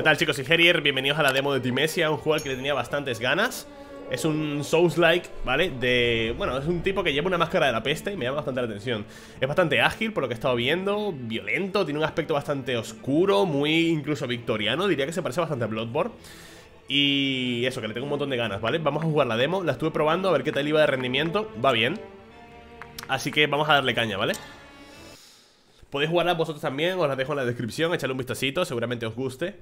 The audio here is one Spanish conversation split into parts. ¿Qué tal, chicos? Soy Herier, bienvenidos a la demo de Thymesia, un juego al que le tenía bastantes ganas. Es un Souls-like, ¿vale? Bueno, es un tipo que lleva una máscara de la peste y me llama bastante la atención. Es bastante ágil, por lo que he estado viendo, violento, tiene un aspecto bastante oscuro, muy incluso victoriano, diría que se parece bastante a Bloodborne. Y eso, que le tengo un montón de ganas, ¿vale? Vamos a jugar la demo, la estuve probando a ver qué tal iba de rendimiento, va bien. Así que vamos a darle caña, ¿vale? Podéis jugarla vosotros también, os la dejo en la descripción, echadle un vistacito, seguramente os guste.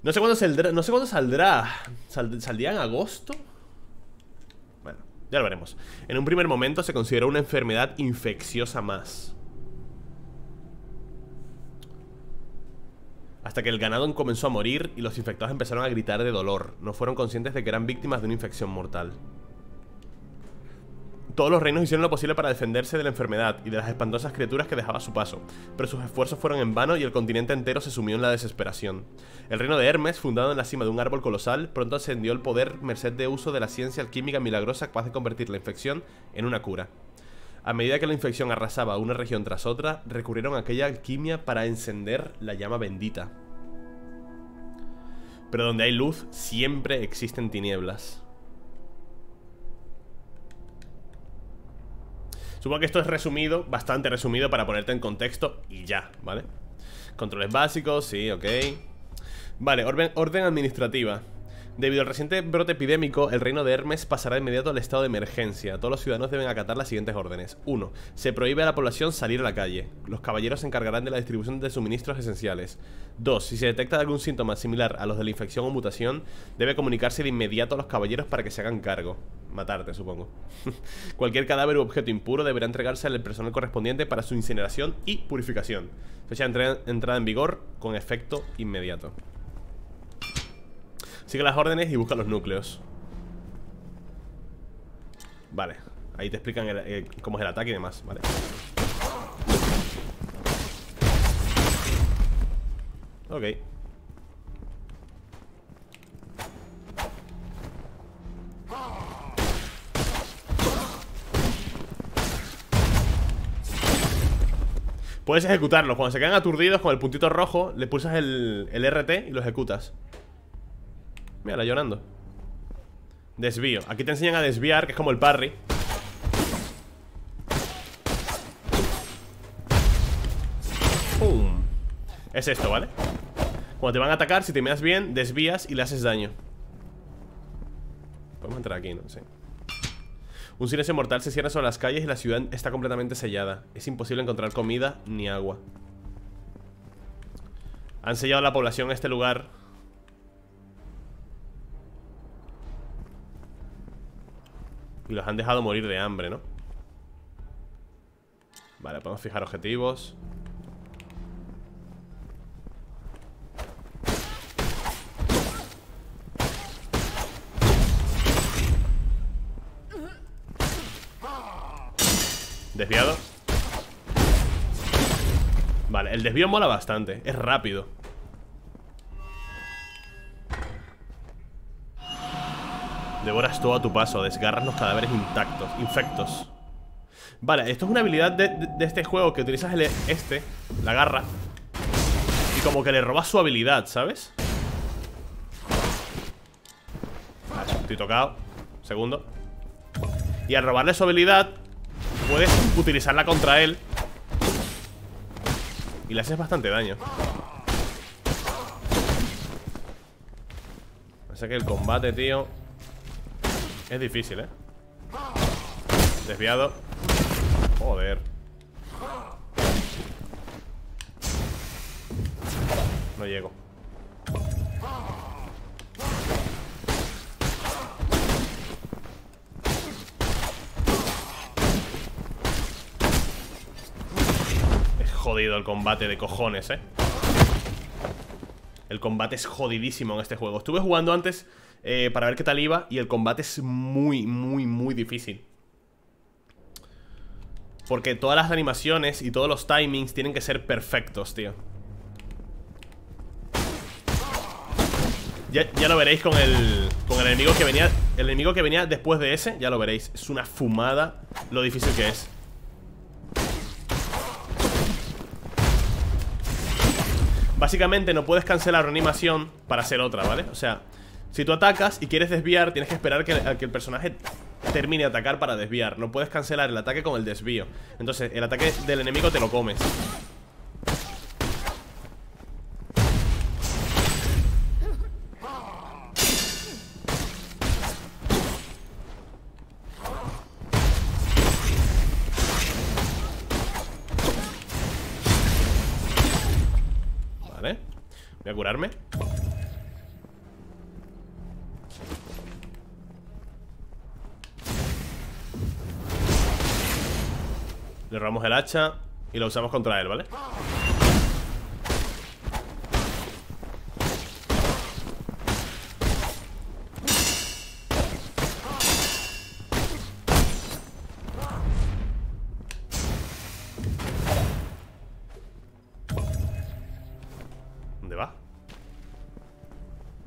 No sé cuándo saldrá, ¿Saldría en agosto? Bueno, ya lo veremos. En un primer momento se consideró una enfermedad infecciosa más, hasta que el ganado comenzó a morir y los infectados empezaron a gritar de dolor. No fueron conscientes de que eran víctimas de una infección mortal. Todos los reinos hicieron lo posible para defenderse de la enfermedad y de las espantosas criaturas que dejaba a su paso, pero sus esfuerzos fueron en vano y el continente entero se sumió en la desesperación. El reino de Hermes, fundado en la cima de un árbol colosal, pronto ascendió al poder merced de uso de la ciencia alquímica milagrosa capaz de convertir la infección en una cura. A medida que la infección arrasaba una región tras otra, recurrieron a aquella alquimia para encender la llama bendita. Pero donde hay luz, siempre existen tinieblas. Supongo que esto es resumido, bastante resumido, para ponerte en contexto y ya, ¿vale? Controles básicos, sí, ok. Vale, orden administrativa. Debido al reciente brote epidémico, el reino de Hermes pasará de inmediato al estado de emergencia. Todos los ciudadanos deben acatar las siguientes órdenes. 1. Se prohíbe a la población salir a la calle. Los caballeros se encargarán de la distribución de suministros esenciales. 2. Si se detecta algún síntoma similar a los de la infección o mutación, debe comunicarse de inmediato a los caballeros para que se hagan cargo. Matarte, supongo. Cualquier cadáver u objeto impuro deberá entregarse al personal correspondiente para su incineración y purificación. Fecha de entrada en vigor con efecto inmediato. Sigue las órdenes y busca los núcleos. Vale, ahí te explican cómo es el ataque y demás, vale. Ok. Puedes ejecutarlos, cuando se quedan aturdidos con el puntito rojo, le pulsas el RT y lo ejecutas. Mírala llorando. Desvío. Aquí te enseñan a desviar, que es como el parry. ¡Pum! Es esto, ¿vale? Cuando te van a atacar, si te miras bien, desvías y le haces daño. Podemos entrar aquí, ¿no? Sí. Un silencio mortal se cierra sobre las calles y la ciudad está completamente sellada. Es imposible encontrar comida ni agua. Han sellado a la población en este lugar. Y los han dejado morir de hambre, ¿no? Vale, podemos fijar objetivos. Desviado. Vale, el desvío mola bastante. Es rápido. Devoras todo a tu paso, desgarras los cadáveres intactos, infectos. Vale, esto es una habilidad de este juego, que utilizas la garra, y como que le robas su habilidad, ¿sabes? Vale, estoy tocado. Segundo. Y al robarle su habilidad, puedes utilizarla contra él y le haces bastante daño. Así que el combate, tío, es difícil, ¿eh? Desviado. Joder. No llego. Es jodido el combate de cojones, ¿eh? El combate es jodidísimo en este juego. Estuve jugando antes para ver qué tal iba, y el combate es muy, muy, muy difícil, porque todas las animaciones y todos los timings tienen que ser perfectos, tío. Ya lo veréis con el enemigo que venía. El enemigo que venía después de ese, ya lo veréis. Es una fumada lo difícil que es. básicamente no puedes cancelar una animación para hacer otra, ¿vale? O sea, si tú atacas y quieres desviar, tienes que esperar a que el personaje termine de atacar para desviar. No puedes cancelar el ataque con el desvío. Entonces, el ataque del enemigo te lo comes. Vale, voy a curarme. Le robamos el hacha y lo usamos contra él, ¿vale? ¿Dónde va?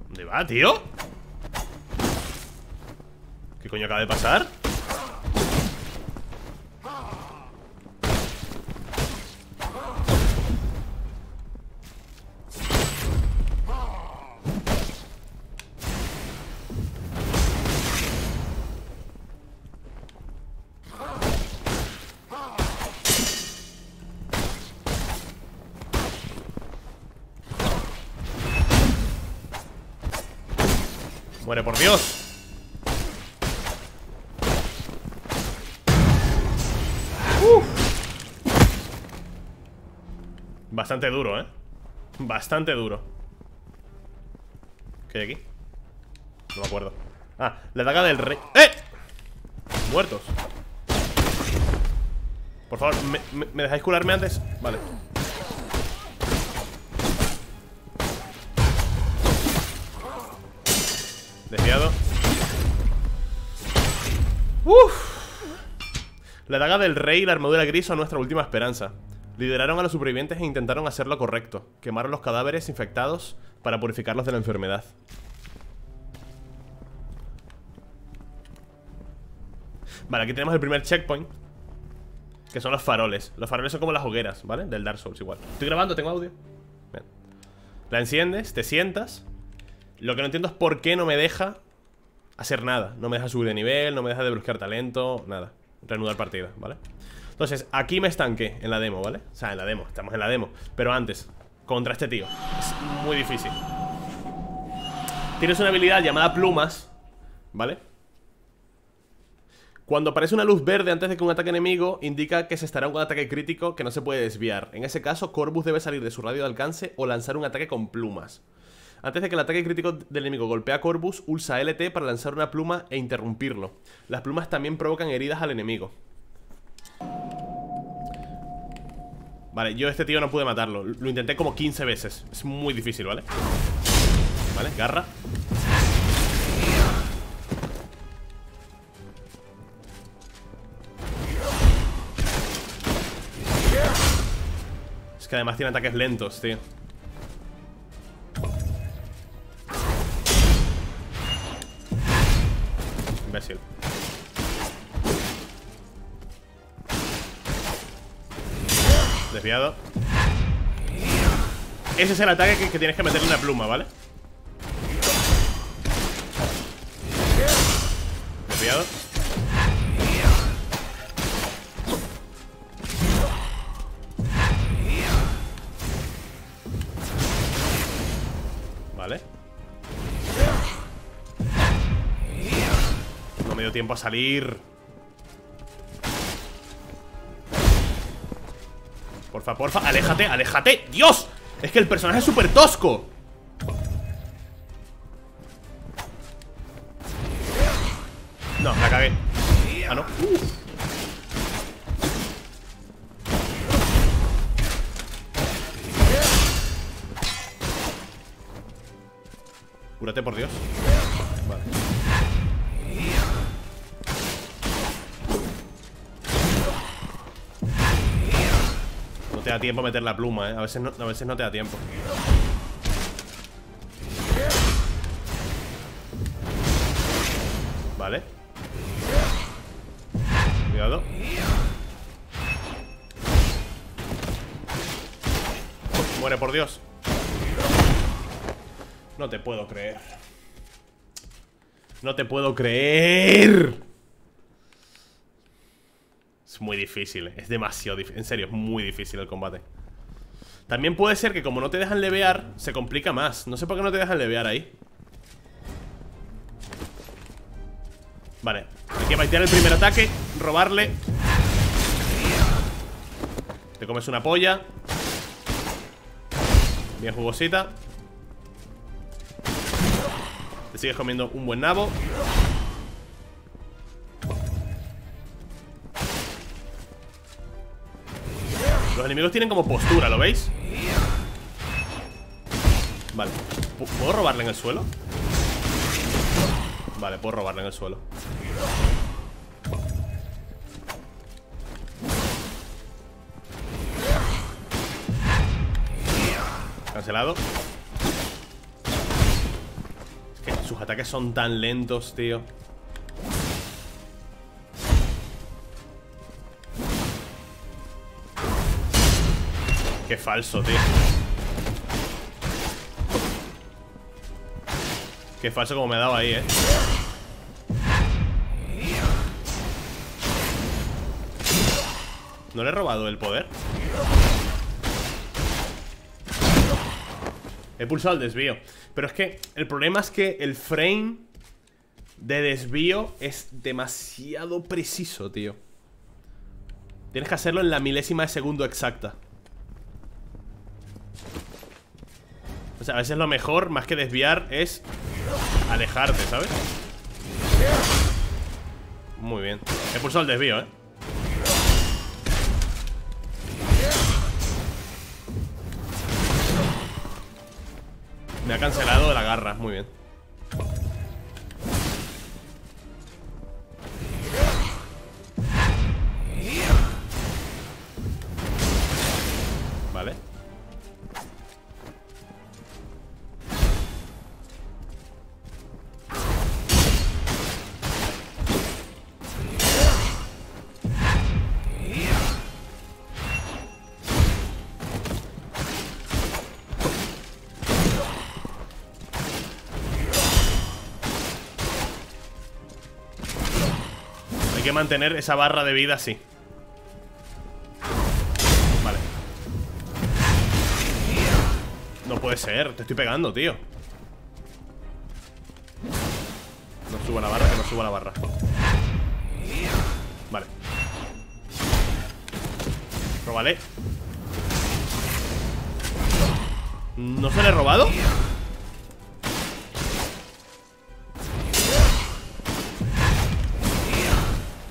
¿Dónde va, tío? ¿Qué coño acaba de pasar? ¡Muere, por Dios! ¡Uf! Bastante duro, ¿eh? Bastante duro. ¿Qué hay aquí? No me acuerdo. Ah, la daga del rey. ¡Eh! Muertos. Por favor, ¿me dejáis curarme antes? Vale. Desviado. Uff. La daga del rey y la armadura gris son nuestra última esperanza. Lideraron a los supervivientes e intentaron hacer lo correcto. Quemaron los cadáveres infectados para purificarlos de la enfermedad. Vale, aquí tenemos el primer checkpoint, que son los faroles. Los faroles son como las hogueras, ¿vale? Del Dark Souls igual. Estoy grabando, tengo audio. Bien. La enciendes, te sientas. Lo que no entiendo es por qué no me deja hacer nada. No me deja subir de nivel, no me deja desbloquear talento, nada. Reanudar partida, ¿vale? Entonces, aquí me estanqué en la demo, ¿vale? O sea, en la demo, estamos en la demo. Pero antes, contra este tío. Es muy difícil. Tienes una habilidad llamada plumas, ¿vale? Cuando aparece una luz verde antes de que un ataque enemigo, indica que se estará un ataque crítico que no se puede desviar. En ese caso, Corvus debe salir de su radio de alcance o lanzar un ataque con plumas. Antes de que el ataque crítico del enemigo golpee a Corvus, usa LT para lanzar una pluma e interrumpirlo. Las plumas también provocan heridas al enemigo. Vale, yo a este tío no pude matarlo. Lo intenté como 15 veces. Es muy difícil, ¿vale? Vale, garra. Es que además tiene ataques lentos, tío. Imbécil. Desviado. Ese es el ataque que tienes que meterle una pluma, ¿vale? Desviado. Vale. Me dio tiempo a salir. Porfa, porfa, aléjate, aléjate. ¡Dios! Es que el personaje es súper tosco. No, la cagué. Ah, no. Cúrate, por Dios. Vale. No te da tiempo a meter la pluma, ¿eh? A veces no te da tiempo. Vale. Cuidado. Muere, por Dios. No te puedo creer. No te puedo creer. Es muy difícil, es demasiado difícil. En serio, es muy difícil el combate. También puede ser que como no te dejan levear, se complica más. No sé por qué no te dejan levear ahí. Vale, hay que baitear el primer ataque, robarle. Te comes una polla. Bien jugosita. Te sigues comiendo un buen nabo. Los enemigos tienen como postura, ¿lo veis? Vale, ¿puedo robarle en el suelo? Vale, puedo robarle en el suelo. Cancelado. Es que sus ataques son tan lentos, tío. Qué falso, tío. Qué falso como me ha dado ahí, eh. ¿No le he robado el poder? He pulsado el desvío. Pero es que el problema es que el frame de desvío es demasiado preciso, tío. Tienes que hacerlo en la milésima de segundo exacta. O sea, a veces lo mejor, más que desviar, es alejarte, ¿sabes? Muy bien. He pulsado el desvío, ¿eh? Me ha cancelado la garra, muy bien. Vale. Mantener esa barra de vida así. Vale. No puede ser, te estoy pegando, tío. No suba la barra, que no suba la barra. Vale. Róbale. ¿No se le he robado?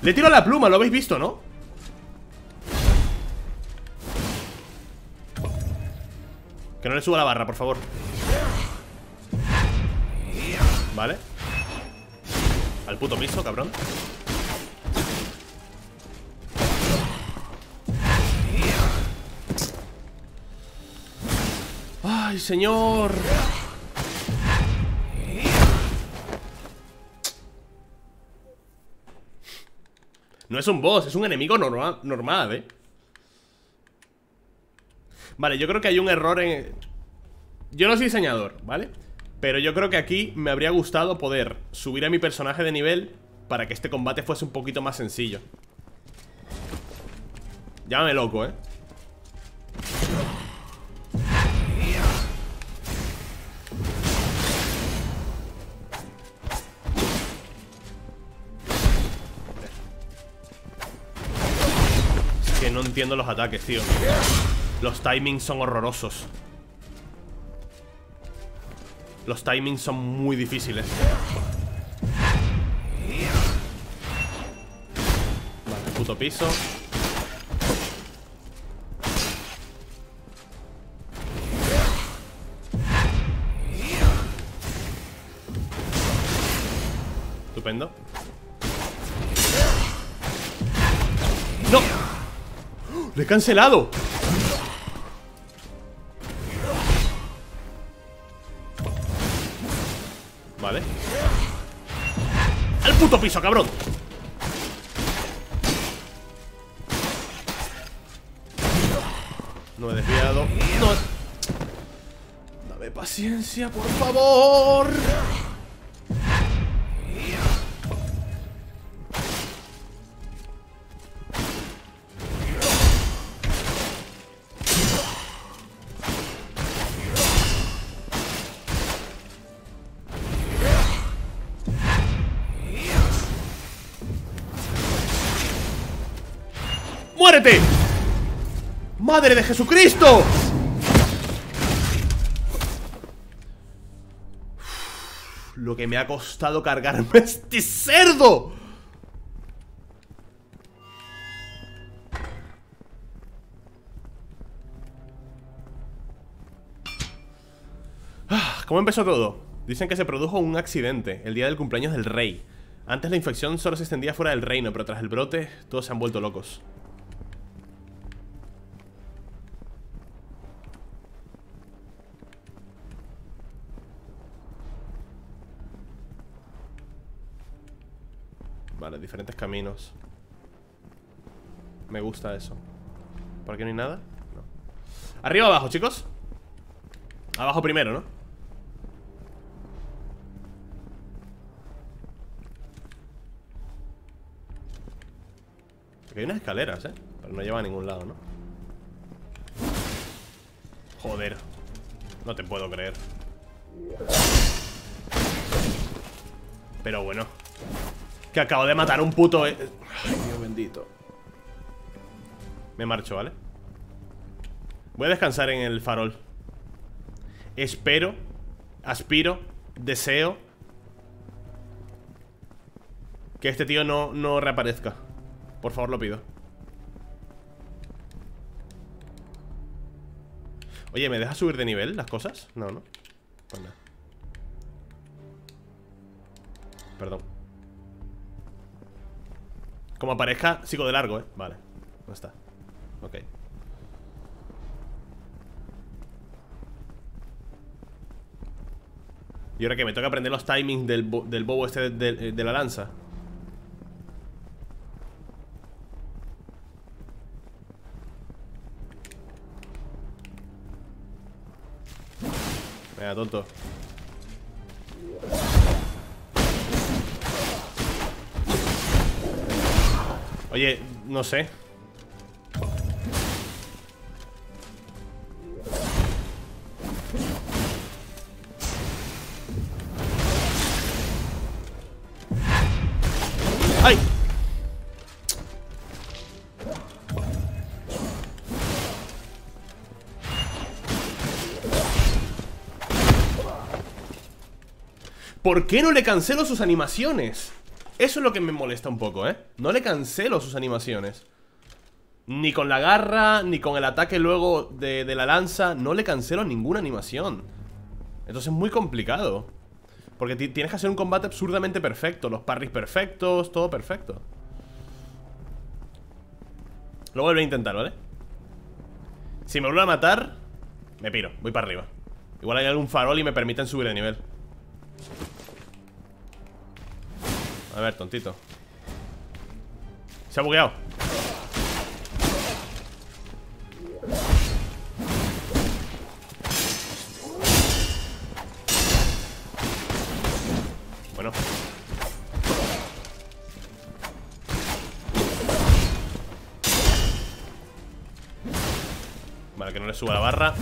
Le tiro la pluma, lo habéis visto, ¿no? Que no le suba la barra, por favor. Vale. Al puto piso, cabrón. Ay, señor. No es un boss, es un enemigo normal, ¿eh? Vale, yo creo que hay un error en... Yo no soy diseñador, ¿vale? Pero yo creo que aquí me habría gustado poder subir a mi personaje de nivel para que este combate fuese un poquito más sencillo. Llámame loco, ¿eh? No entiendo los ataques, tío. Los timings son horrorosos. Los timings son muy difíciles. Vale, puto piso. Estupendo. ¡No! ¡Lo he cancelado! Vale. ¡Al puto piso, cabrón! No he desviado. No. Dame Paciencia, por favor. ¡Muérete! ¡Madre de Jesucristo! Uf, lo que me ha costado cargarme a este cerdo. ¿Cómo empezó todo? Dicen que se produjo un accidente el día del cumpleaños del rey. Antes la infección solo se extendía fuera del reino, pero tras el brote todos se han vuelto locos. Vale, diferentes caminos. Me gusta eso. ¿Por aquí no hay nada? No. Arriba o abajo, chicos. Abajo primero, ¿no? Aquí hay unas escaleras, ¿eh? Pero no lleva a ningún lado, ¿no? Joder. No te puedo creer. Pero bueno, que acabo de matar un puto... Ay, Dios bendito. Me marcho, ¿vale? Voy a descansar en el farol. Espero, aspiro, deseo que este tío no reaparezca. Por favor, lo pido. Oye, ¿me deja subir de nivel las cosas? No, no. Pues nada. Perdón. Como aparezca, sigo de largo, ¿eh? Vale, no está. Ok. Y ahora que me toca aprender los timings del bobo este de la lanza. Venga, tonto. Oye, no sé. ¡Ay! ¿Por qué no le cancelo sus animaciones? Eso es lo que me molesta un poco, ¿eh? No le cancelo sus animaciones. Ni con la garra, ni con el ataque luego de la lanza. No le cancelo ninguna animación. Entonces es muy complicado, porque tienes que hacer un combate absurdamente perfecto. Los parries perfectos, todo perfecto. Lo vuelvo a intentar, ¿vale? Si me vuelvo a matar, me piro, voy para arriba. Igual hay algún farol y me permiten subir de nivel. A ver, tontito. Se ha bugueado. Bueno. Vale, que no le suba la barra.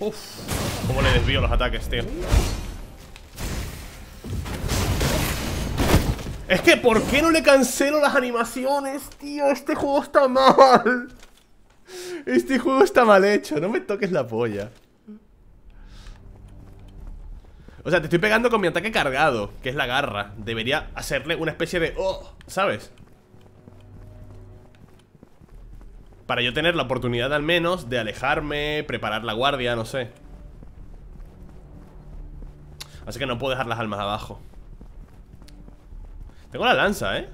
Uf, cómo le desvío los ataques, tío. Es que, ¿por qué no le cancelo las animaciones, tío? Este juego está mal. Este juego está mal hecho. No me toques la polla. O sea, te estoy pegando con mi ataque cargado, que es la garra. Debería hacerle una especie de... Oh, ¿sabes? Para yo tener la oportunidad al menos de alejarme, preparar la guardia, no sé. Así que no puedo dejar las almas abajo. Tengo la lanza, ¿eh?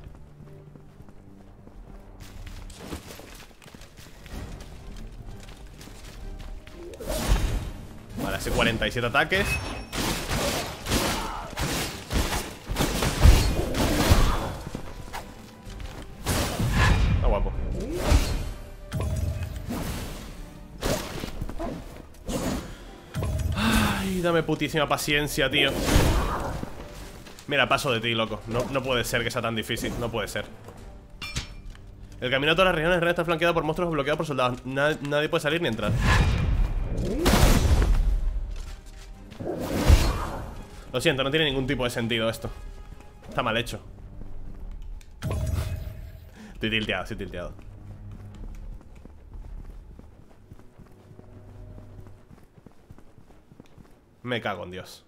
Vale, hace 47 ataques. Ay, dame putísima paciencia, tío. Mira, paso de ti, loco. No puede ser que sea tan difícil. No puede ser. El camino a todas las regiones está flanqueado por monstruos bloqueados por soldados. Nadie puede salir ni entrar. Lo siento, no tiene ningún tipo de sentido esto. Está mal hecho. Estoy tilteado, estoy tilteado. Me cago en Dios.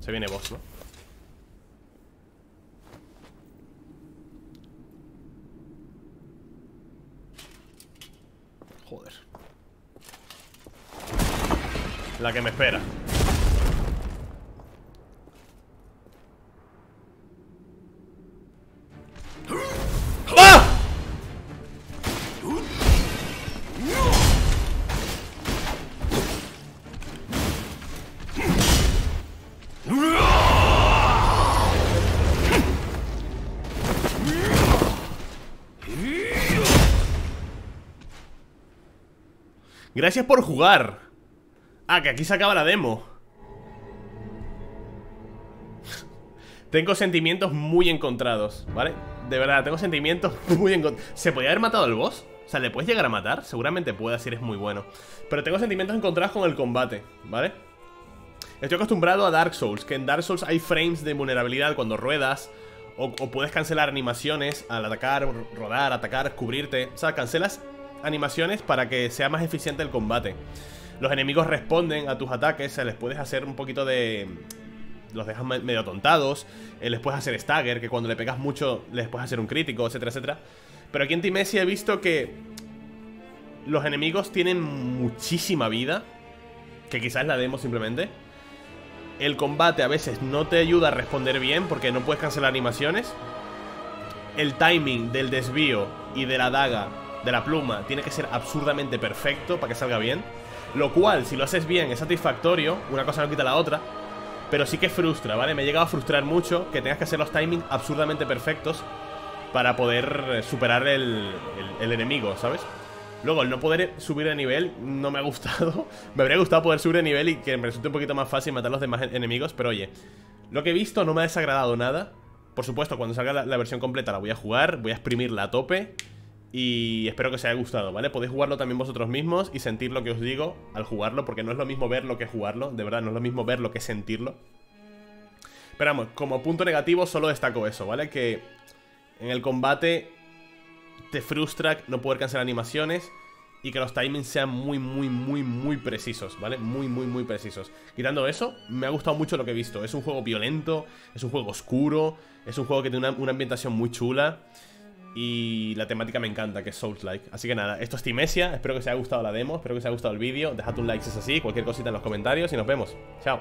Se viene boss, ¿no? Joder. La que me espera. ¡Ah! Gracias por jugar. Ah, que aquí se acaba la demo. Tengo sentimientos muy encontrados, ¿vale? De verdad, tengo sentimientos muy encontrados. ¿Se podía haber matado al boss? O sea, ¿le puedes llegar a matar? Seguramente puedas, si eres muy bueno. Pero tengo sentimientos encontrados con el combate, ¿vale? Estoy acostumbrado a Dark Souls, que en Dark Souls hay frames de vulnerabilidad cuando ruedas. O puedes cancelar animaciones al atacar, rodar, atacar, cubrirte. O sea, cancelas animaciones para que sea más eficiente el combate. Los enemigos responden a tus ataques, se les puedes hacer un poquito de... los dejas medio atontados, les puedes hacer stagger, que cuando le pegas mucho les puedes hacer un crítico, etcétera, etcétera. Pero aquí en Thymesia he visto que los enemigos tienen muchísima vida, que quizás la demo simplemente. El combate a veces no te ayuda a responder bien porque no puedes cancelar animaciones. El timing del desvío y de la daga, de la pluma, tiene que ser absurdamente perfecto para que salga bien. Lo cual, si lo haces bien, es satisfactorio. Una cosa no quita la otra, pero sí que frustra, ¿vale? Me ha llegado a frustrar mucho que tengas que hacer los timings absurdamente perfectos para poder superar el enemigo, ¿sabes? Luego, el no poder subir de nivel no me ha gustado. Me habría gustado poder subir de nivel y que me resulte un poquito más fácil matar a los demás enemigos. Pero oye, lo que he visto no me ha desagradado nada. Por supuesto, cuando salga la versión completa la voy a jugar, voy a exprimirla a tope. Y espero que os haya gustado, ¿vale? Podéis jugarlo también vosotros mismos y sentir lo que os digo al jugarlo, porque no es lo mismo verlo que jugarlo. De verdad, no es lo mismo verlo que sentirlo. Pero vamos, como punto negativo solo destaco eso, ¿vale? Que en el combate te frustra no poder cancelar animaciones y que los timings sean muy precisos, ¿vale? Muy precisos. Quitando eso, me ha gustado mucho lo que he visto. Es un juego violento, es un juego oscuro, es un juego que tiene una ambientación muy chula. Y la temática me encanta, que es Souls-like. Así que nada, esto es Thymesia, espero que os haya gustado la demo, espero que os haya gustado el vídeo. Dejad un like si es así, cualquier cosita en los comentarios y nos vemos, chao.